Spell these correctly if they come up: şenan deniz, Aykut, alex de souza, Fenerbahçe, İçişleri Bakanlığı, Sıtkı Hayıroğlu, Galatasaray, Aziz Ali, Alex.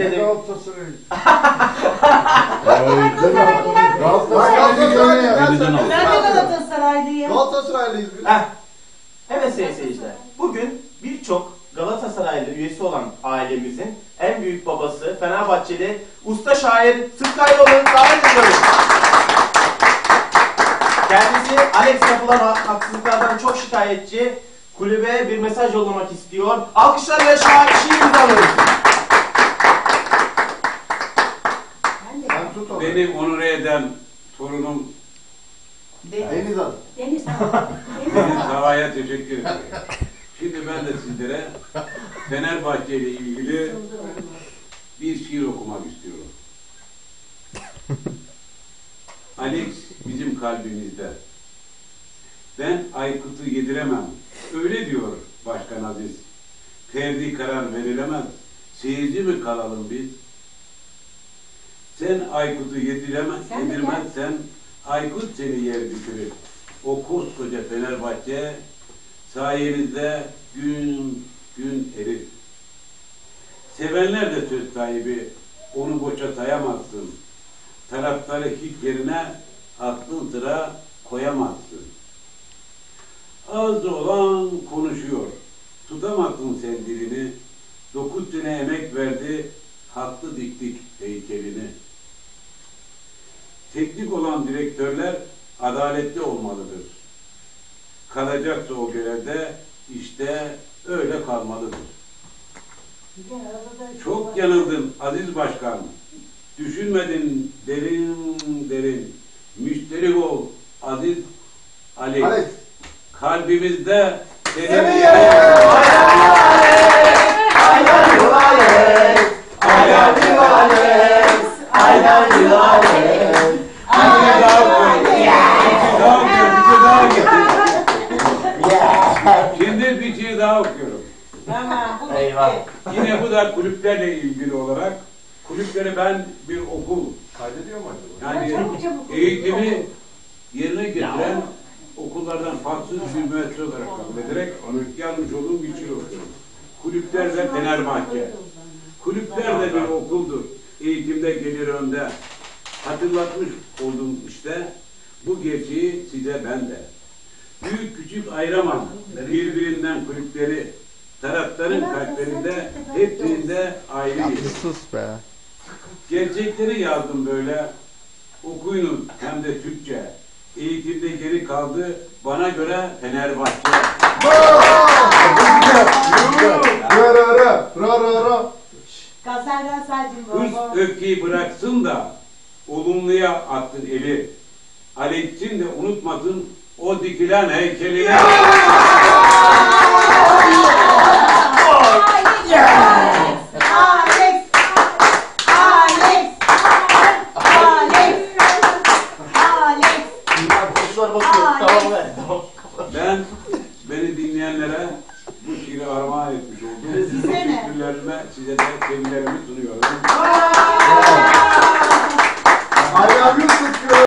birlikte de... Galatasaray'ın. Galatasaraylıyım. Galatasaraylıyız biz. Evet sevgili seyirciler, bugün birçok Galatasaraylı üyesi olan ailemizin en büyük babası Fenerbahçeli usta şair Sıtkı Hayıroğlu'nu davet ediyoruz. Kendisi Alex yapılan haksızlıklardan çok şikayetçi, kulübe bir mesaj yollamak istiyor. Alkışlarla şiirimizi alıyoruz. Beni onur eden torunum Deniz Hanım. Deniz Hanım'a teşekkür ederim. Şimdi ben de sizlere Fenerbahçe ile ilgili bir şiir okumak istiyorum. Alex bizim kalbimizde. Ben Aykut'u yediremem. Öyle diyor Başkan Aziz. Ferdi karar verilemez. Seyirci mi kalalım biz? Sen Aykut'u yedirmezsen Aykut seni yer bitirir. O koskoca Fenerbahçe sayenizde gün gün erir. Sevenler de söz sahibi, onu boşa sayamazsın. Taraftarı hiç yerine aklın sıra koyamazsın. Ağzı olan konuşuyor, tutamazsın sen dilini. 9 sene emek verdi, haklı diktik heykelini. Teknik olan direktörler adaletli olmalıdır. Kalacaksa o görevde işte öyle kalmalıdır. Çok yanıldın Aziz Başkan. Düşünmedin derin derin. Müşteri ol Aziz Ali. Alex. Kalbimizde senin okuyorum. Eyvah. Yine bu da kulüplerle ilgili olarak, kulüpleri ben bir okul kaydediyor mu acaba? Yani eğitimi yerine getiren okullardan farksız bir müessese olarak kabul ederek yanlış olduğum bir şey okuyorum. Kulüpler ve Fenerbahçe. Kulüpler de bir okuldur. Eğitimde gelir önde. Hatırlatmış oldum işte. Bu gerçeği size ben de. Büyük küçük ayıramam birbirinden kulüpleri, taraftarın kalplerinde hepsinde ayrıyız. Gerçekleri yazdım böyle, okuyunuz hem de Türkçe. Eğitimde geri kaldı bana göre Fenerbahçe. Hırs öfkeyi bıraksın da olumluya attın eli. Alex'in de unutmasın o dikilen heykeline. Beni dinleyenlere bu şiiri armağan etmiş oldum. Şükürlerime, size de sevgilerimi sunuyorum.